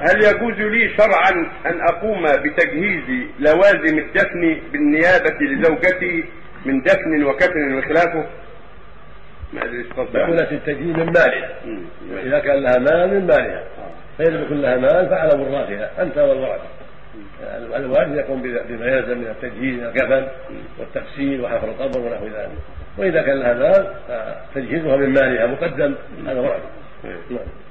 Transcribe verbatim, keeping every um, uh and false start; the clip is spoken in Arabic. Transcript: هل يجوز لي شرعا أن أقوم بتجهيز لوازم الدفن بالنيابة لزوجتي من دفن وكفن وخلافه؟ يكون في التجهيز من مالها، إذا كان لها مال من مالها، فإذا يكون لها مال فعلى وراثها أنت والوارث. الوارث يقوم بما يلزم من التجهيز الكفن والتغسيل وحفر القبر ونحو ذلك، وإذا كان لها مال فتجهيزها من مالها مقدم على وراثها.